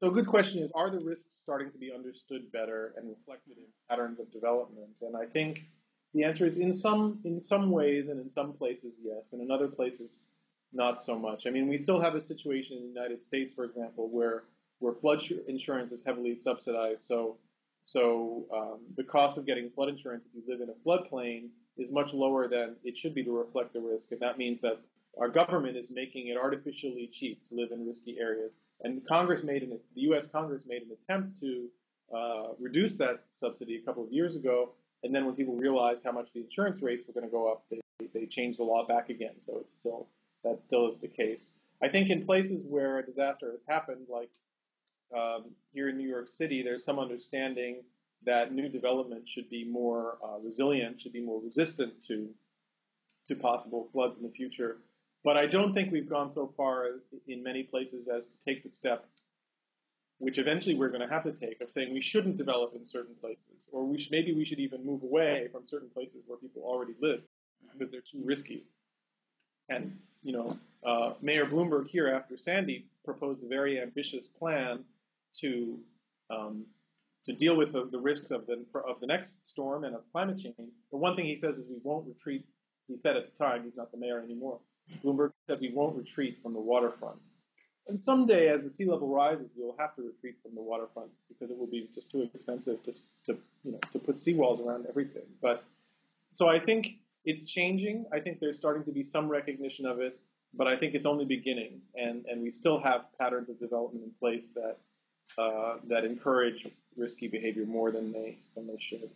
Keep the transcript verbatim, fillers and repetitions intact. So a good question is, are the risks starting to be understood better and reflected in patterns of development? And I think the answer is in some in some ways and in some places, yes, and in other places, not so much. I mean, we still have a situation in the United States, for example, where where flood insurance is heavily subsidized. So so um, the cost of getting flood insurance if you live in a floodplain is much lower than it should be to reflect the risk. And that means that our government is making it artificially cheap to live in risky areas. And Congress made an, the U S Congress made an attempt to uh, reduce that subsidy a couple of years ago. And then when people realized how much the insurance rates were going to go up, they, they changed the law back again. So it's still that's still the case. I think in places where a disaster has happened, like um, here in New York City, there's some understanding that new development should be more uh, resilient, should be more resistant to to possible floods in the future. But I don't think we've gone so far in many places as to take the step, which eventually we're going to have to take, of saying we shouldn't develop in certain places, or we should, maybe we should even move away from certain places where people already live because they're too risky. And you know, uh, Mayor Bloomberg here after Sandy proposed a very ambitious plan to um, to deal with the, the risks of the of the next storm and of climate change. But one thing he says is we won't retreat. He said at the time, he's not the mayor anymore, Bloomberg said we won't retreat from the waterfront. And someday, as the sea level rises, we will have to retreat from the waterfront because it will be just too expensive to, to you know, to put seawalls around everything. But so I think it's changing. I think there's starting to be some recognition of it, but I think it's only beginning. And, and we still have patterns of development in place that uh, that encourage risky behavior more than they than they should.